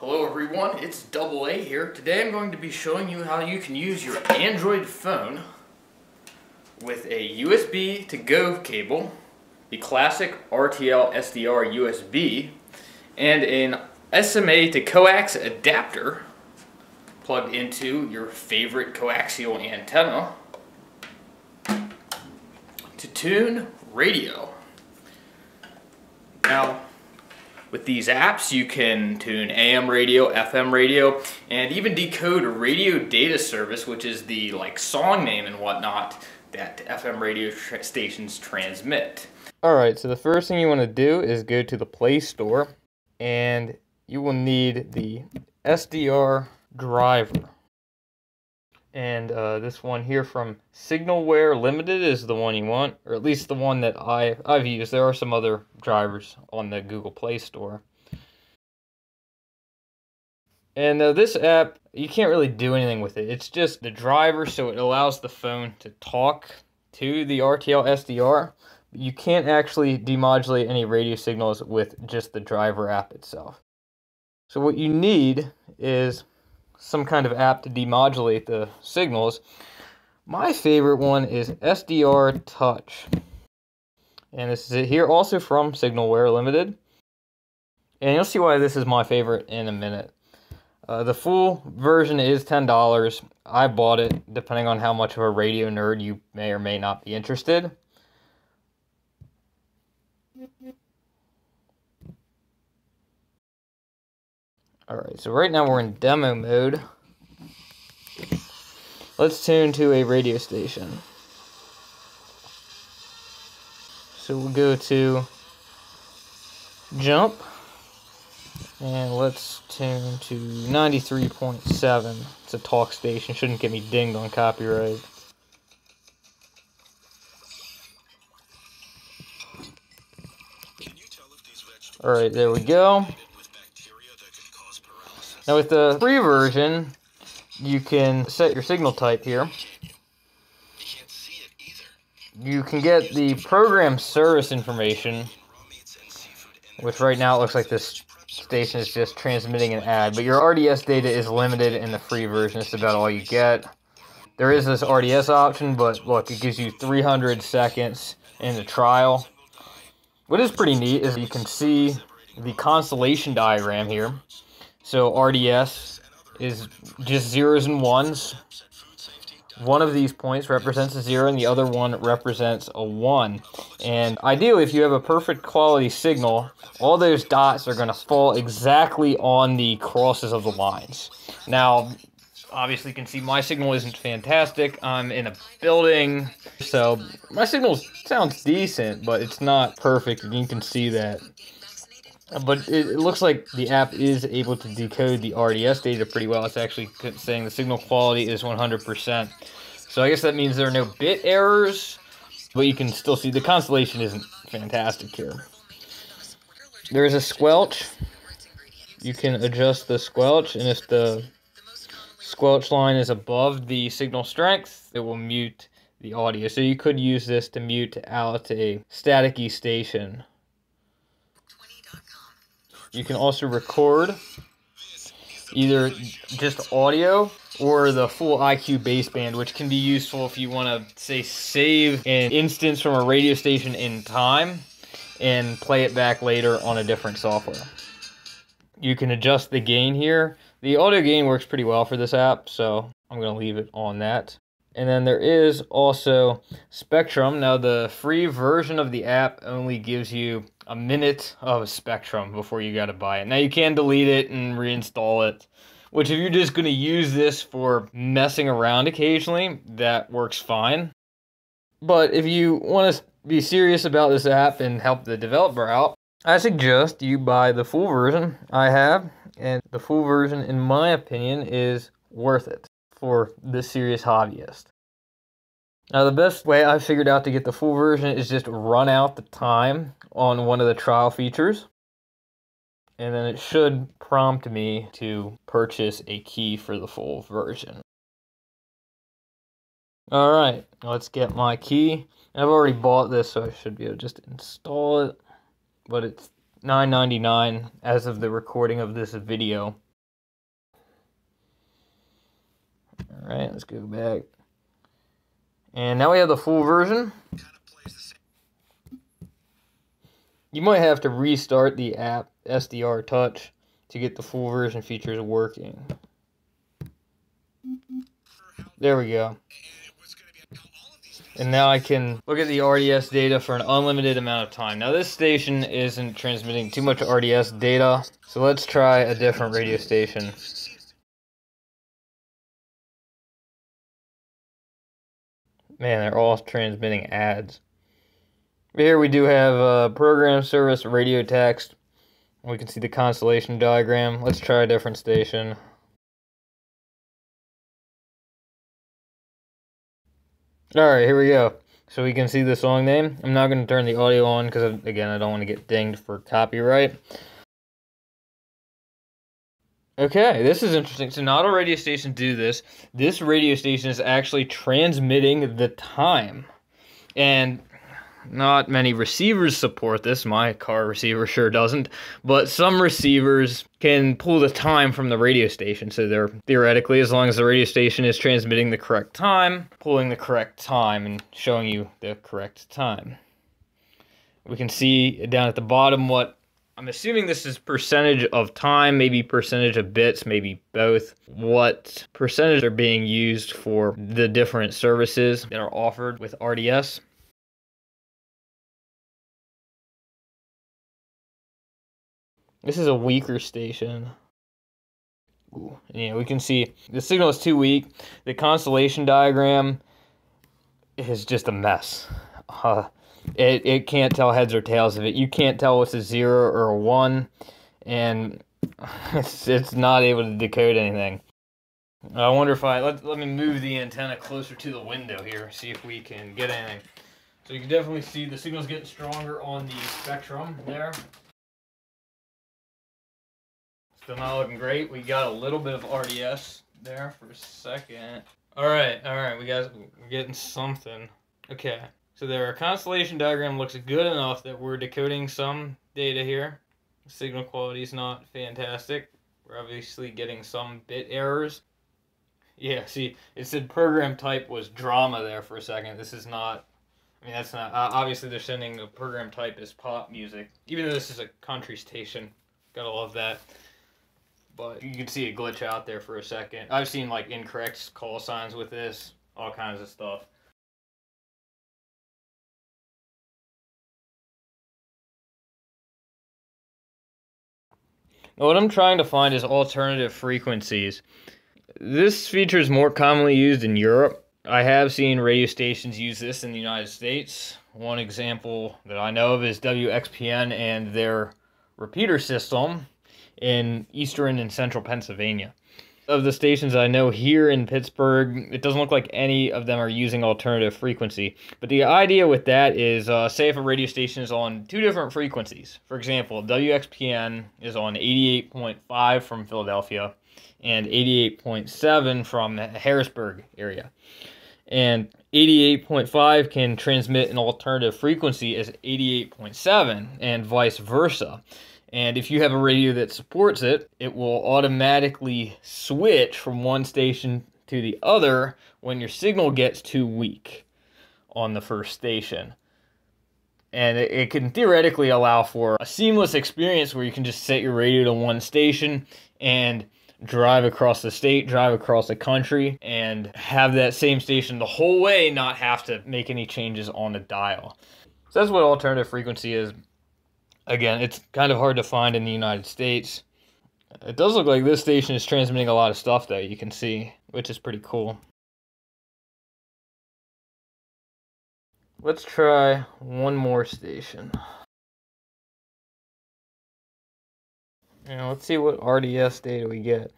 Hello everyone, it's Double A here. Today I'm going to be showing you how you can use your Android phone with a USB to go cable, the classic RTL-SDR USB, and an SMA to coax adapter plugged into your favorite coaxial antenna to tune radio. Now, with these apps, you can tune AM radio, FM radio, and even decode radio data service, which is the song name and whatnot that FM radio stations transmit. Alright, so the first thing you want to do is go to the Play Store, and you will need the SDR driver. And this one here from Signalware Limited is the one you want, or at least the one that I've used. There are some other drivers on the Google Play Store. And this app, you can't really do anything with it. It's just the driver, so it allows the phone to talk to the RTL-SDR. You can't actually demodulate any radio signals with just the driver app itself. So what you need is some kind of app to demodulate the signals. My favorite one is SDR Touch. And this is it here, also from Signalware Limited. And you'll see why this is my favorite in a minute. The full version is $10. I bought it, depending on how much of a radio nerd you may or may not be interested. Alright, so right now we're in demo mode. Let's tune to a radio station. So we'll go to jump, and let's tune to 93.7. It's a talk station, shouldn't get me dinged on copyright. Alright, there we go. Now with the free version, you can set your signal type here. You can get the program service information, which right now it looks like this station is just transmitting an ad, but your RDS data is limited in the free version. It's about all you get. There is this RDS option, but look, it gives you 300 seconds in the trial. What is pretty neat is you can see the constellation diagram here. So RDS is just zeros and ones. One of these points represents a zero and the other one represents a one. And ideally, if you have a perfect quality signal, all those dots are going to fall exactly on the crosses of the lines. Now, obviously you can see my signal isn't fantastic. I'm in a building, so my signal sounds decent, but it's not perfect, and you can see that. But it looks like the app is able to decode the RDS data pretty well. It's actually saying the signal quality is 100%. So I guess that means there are no bit errors, but you can still see the constellation isn't fantastic here. There is a squelch. You can adjust the squelch, and if the squelch line is above the signal strength, it will mute the audio. So you could use this to mute out a staticky station. You can also record either just audio or the full IQ baseband, which can be useful if you want to, say, save an instance from a radio station in time and play it back later on a different software. You can adjust the gain here. The audio gain works pretty well for this app, so I'm going to leave it on that. And then there is also spectrum. Now, the free version of the app only gives you a minute of spectrum before you got to buy it. Now, you can delete it and reinstall it, which if you're just going to use this for messing around occasionally, that works fine. But if you want to be serious about this app and help the developer out, I suggest you buy the full version. I have, and the full version, in my opinion, is worth it for the serious hobbyist. Now, the best way I've figured out to get the full version is just run out the time on one of the trial features, and then it should prompt me to purchase a key for the full version. Alright, let's get my key. I've already bought this, so I should be able to just install it, but it's $9.99 as of the recording of this video. All right, let's go back. And now we have the full version. You might have to restart the app SDR Touch to get the full version features working. There we go. And now I can look at the RDS data for an unlimited amount of time. Now this station isn't transmitting too much RDS data, so let's try a different radio station. Man, they're all transmitting ads. Here we do have program service, radio text. We can see the constellation diagram. Let's try a different station. Alright, here we go. So we can see the song name. I'm not going to turn the audio on because, again, I don't want to get dinged for copyright. Okay, this is interesting. So not all radio stations do this. This radio station is actually transmitting the time. And not many receivers support this. My car receiver sure doesn't. But some receivers can pull the time from the radio station. So they're theoretically, as long as the radio station is transmitting the correct time, pulling the correct time and showing you the correct time. We can see down at the bottom what I'm assuming this is percentage of time, maybe percentage of bits, maybe both. What percentage are being used for the different services that are offered with RDS. This is a weaker station. Ooh, yeah, we can see the signal is too weak. The constellation diagram is just a mess. It can't tell heads or tails of it. You can't tell what's a 0 or a 1, and it's not able to decode anything. I wonder if let me move the antenna closer to the window here, see if we can get anything. So you can definitely see the signal's getting stronger on the spectrum there. Still not looking great. We got a little bit of RDS there for a second. All right, we're getting something. Okay, so our constellation diagram looks good enough that we're decoding some data here. Signal quality is not fantastic. We're obviously getting some bit errors. Yeah, see, it said program type was drama there for a second. This is not, I mean, that's not, obviously they're sending the program type as pop music, even though this is a country station. Gotta love that. But you can see a glitch out there for a second. I've seen like incorrect call signs with this, all kinds of stuff. Now what I'm trying to find is alternative frequencies. This feature is more commonly used in Europe. I have seen radio stations use this in the United States. One example that I know of is WXPN and their repeater system in eastern and central Pennsylvania. Of the stations I know here in Pittsburgh, it doesn't look like any of them are using alternative frequency. But the idea with that is, say if a radio station is on two different frequencies. For example, WXPN is on 88.5 from Philadelphia and 88.7 from the Harrisburg area. And 88.5 can transmit an alternative frequency as 88.7 and vice versa. And if you have a radio that supports it, it will automatically switch from one station to the other when your signal gets too weak on the first station. And it can theoretically allow for a seamless experience where you can just set your radio to one station and drive across the state, drive across the country, and have that same station the whole way, not have to make any changes on the dial. So that's what alternative frequency is. Again, it's kind of hard to find in the United States. It does look like this station is transmitting a lot of stuff, though, you can see, which is pretty cool. Let's try one more station. And let's see what RDS data we get.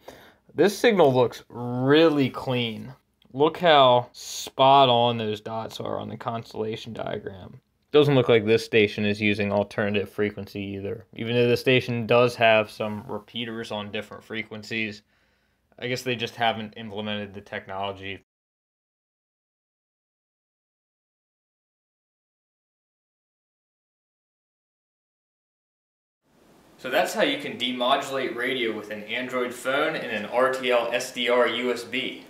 This signal looks really clean. Look how spot on those dots are on the constellation diagram. Doesn't look like this station is using alternative frequency either. Even though the station does have some repeaters on different frequencies, I guess they just haven't implemented the technology. So that's how you can demodulate radio with an Android phone and an RTL-SDR USB.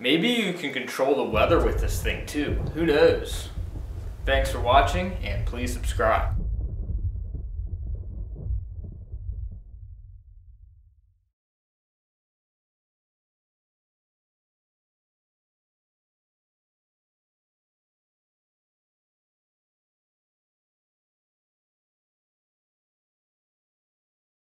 Maybe you can control the weather with this thing too. Who knows? Thanks for watching, and please subscribe.